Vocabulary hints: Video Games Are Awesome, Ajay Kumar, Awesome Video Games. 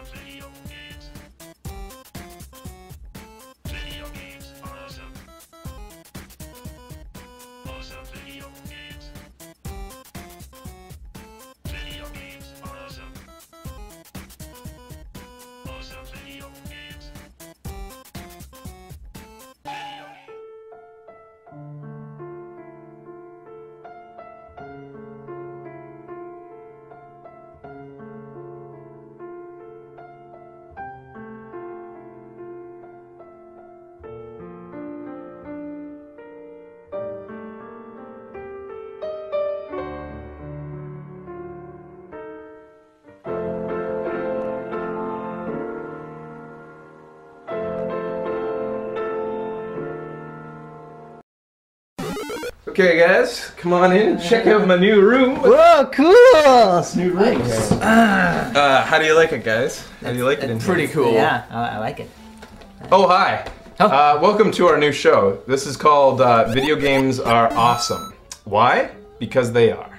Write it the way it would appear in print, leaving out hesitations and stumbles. awesome video games. Video games are awesome. Awesome video games. Video games are awesome. Awesome video games. Video games. Okay guys, come on in, check out my new room. Whoa, cool! It's new room. Nice. How do you like it, guys? How do you like it? It's pretty cool. Yeah, I like it. Oh, hi. Oh. Welcome to our new show. This is called Video Games Are Awesome. Why? Because they are.